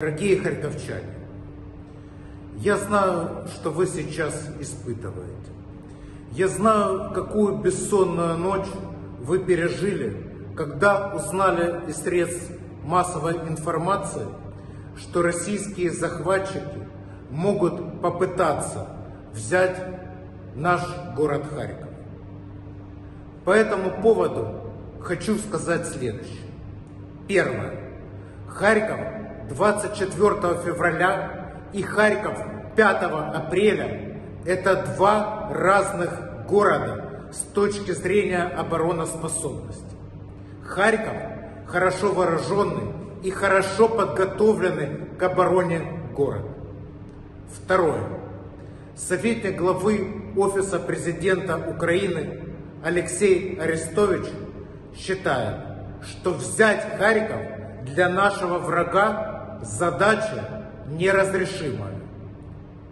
Дорогие харьковчане, я знаю, что вы сейчас испытываете. Я знаю, какую бессонную ночь вы пережили, когда узнали из средств массовой информации, что российские захватчики могут попытаться взять наш город Харьков. По этому поводу хочу сказать следующее. Первое. Харьков 24 февраля и Харьков 5 апреля – это два разных города с точки зрения обороноспособности. Харьков хорошо вооруженный и хорошо подготовленный к обороне города. Второе. Советник главы Офиса Президента Украины Алексей Арестович считает, что взять Харьков для нашего врага задача неразрешимая.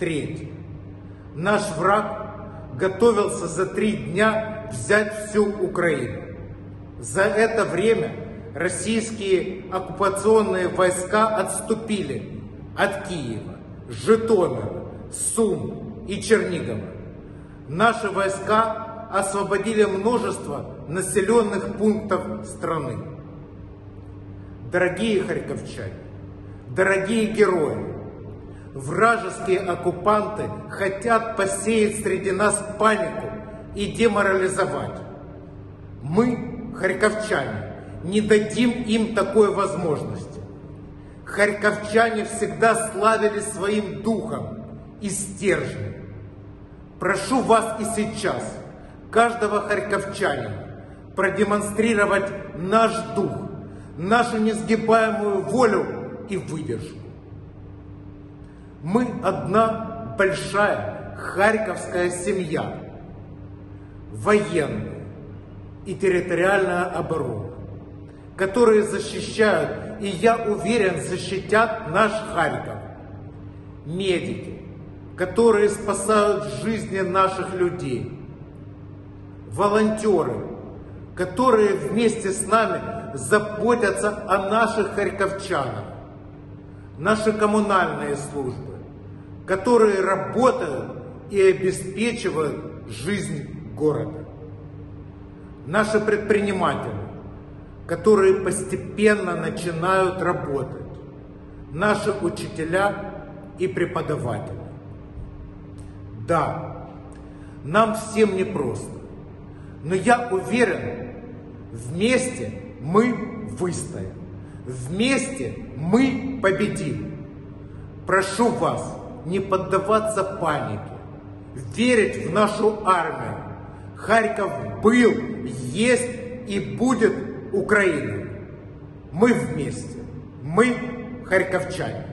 Третье. Наш враг готовился за 3 дня взять всю Украину. За это время российские оккупационные войска отступили от Киева, Житомира, Сум и Чернигова. Наши войска освободили множество населенных пунктов страны. Дорогие харьковчане, дорогие герои, вражеские оккупанты хотят посеять среди нас панику и деморализовать. Мы, харьковчане, не дадим им такой возможности. Харьковчане всегда славились своим духом и стержнем. Прошу вас и сейчас, каждого харьковчанина, продемонстрировать наш дух, нашу несгибаемую волю и выдержку. Мы одна большая харьковская семья. Военная и территориальная оборона, которые защищают, и я уверен, защитят наш Харьков. Медики, которые спасают жизни наших людей. Волонтеры, которые вместе с нами заботятся о наших харьковчанах. Наши коммунальные службы, которые работают и обеспечивают жизнь города. Наши предприниматели, которые постепенно начинают работать. Наши учителя и преподаватели. Да, нам всем непросто, но я уверен, вместе мы выстоим. Вместе мы победим. Прошу вас не поддаваться панике, верить в нашу армию. Харьков был, есть и будет Украиной. Мы вместе, мы харьковчане.